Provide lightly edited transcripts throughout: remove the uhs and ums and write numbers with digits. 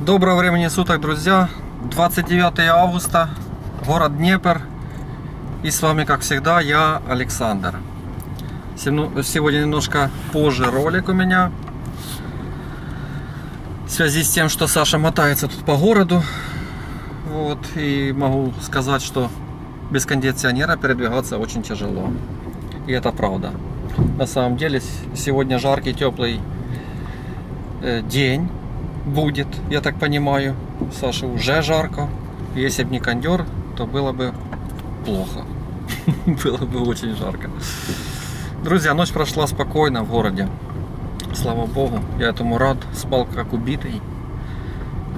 Доброго времени суток, друзья. 29 августа, город Днепр. И с вами, как всегда, я, Александр. Сегодня немножко позже ролик у меня. В связи с тем, что Саша мотается тут по городу. Вот, и могу сказать, что без кондиционера передвигаться очень тяжело. И это правда. На самом деле, сегодня жаркий, теплый день будет, я так понимаю. Саше уже жарко. Если бы не кондер, то было бы плохо. Было бы очень жарко. Друзья, ночь прошла спокойно в городе. Слава Богу, я этому рад. Спал как убитый.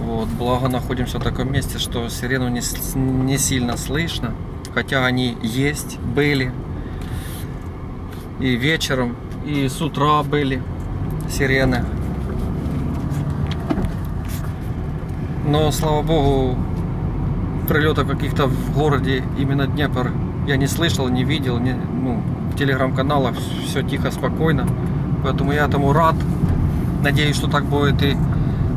Вот, благо находимся в таком месте, что сирену не сильно слышно. Хотя они есть, были. И вечером, и с утра были сирены. Но, слава Богу, прилетов каких-то в городе именно Днепр я не слышал, не видел. В телеграм-каналах все тихо, спокойно. Поэтому я этому рад. Надеюсь, что так будет и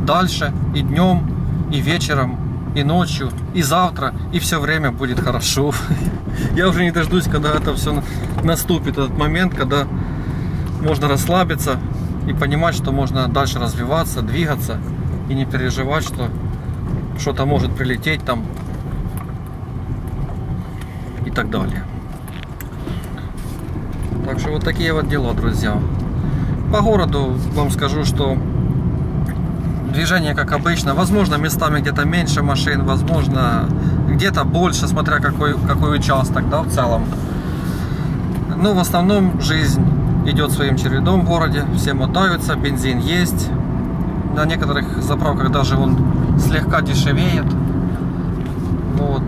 дальше, и днем, и вечером, и ночью, и завтра, и все время будет хорошо. Я уже не дождусь, когда это все наступит, этот момент, когда можно расслабиться и понимать, что можно дальше развиваться, двигаться и не переживать, что что-то может прилететь там и так далее. Так что вот такие вот дела, друзья. По городу вам скажу, что движение как обычно. Возможно, местами где-то меньше машин, возможно, где-то больше, смотря какой участок, да, в целом. Но в основном жизнь идет своим чередом в городе. Все мотаются, бензин есть. На некоторых заправках даже он слегка дешевеет. Вот.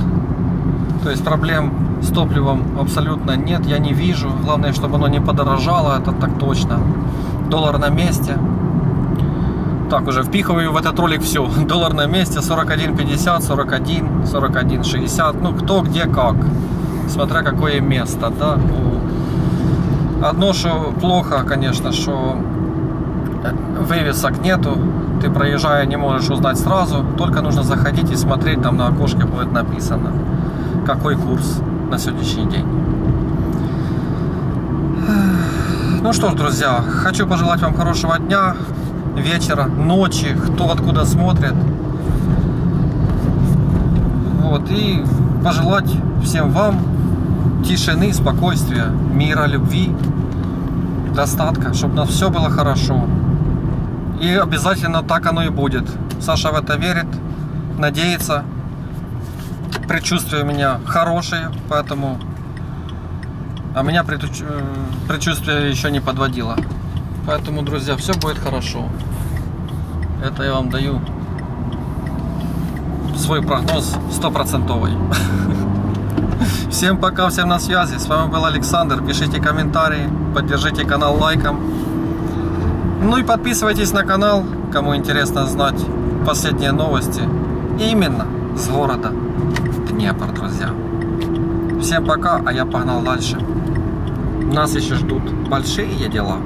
То есть проблем с топливом абсолютно нет, я не вижу. Главное, чтобы оно не подорожало, это так точно. Доллар на месте. Так, уже впихиваю в этот ролик все. Доллар на месте 41.50, 41, 41.60. Ну, кто где как. Смотря какое место, да. Одно, что плохо, конечно, что вывесок нету. Ты, проезжая, не можешь узнать сразу. Только нужно заходить и смотреть. Там на окошке будет написано, какой курс на сегодняшний день. Ну что ж, друзья, хочу пожелать вам хорошего дня, вечера, ночи, кто откуда смотрит. Вот, и пожелать всем вам тишины, спокойствия, мира, любви, достатка, чтобы у нас все было хорошо. И обязательно так оно и будет. Саша в это верит, надеется. Предчувствия у меня хорошие, поэтому... А меня предчувствие еще не подводило. Поэтому, друзья, все будет хорошо. Это я вам даю свой прогноз 100%. Всем пока, всем на связи. С вами был Александр. Пишите комментарии, поддержите канал лайком. Ну и подписывайтесь на канал, кому интересно знать последние новости. Именно с города Днепр, друзья. Всем пока, а я погнал дальше. Нас еще ждут большие дела.